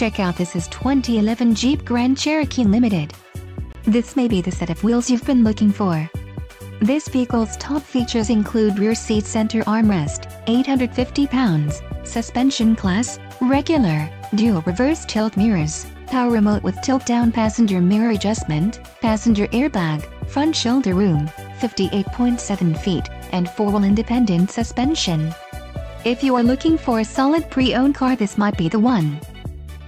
Check out this 2011 Jeep Grand Cherokee Limited. This may be the set of wheels you've been looking for. This vehicle's top features include rear seat center armrest, 850 pounds, suspension class, regular, dual reverse tilt mirrors, power remote with tilt-down passenger mirror adjustment, passenger airbag, front shoulder room, 58.7 feet, and four-wheel independent suspension. If you are looking for a solid pre-owned car, this might be the one.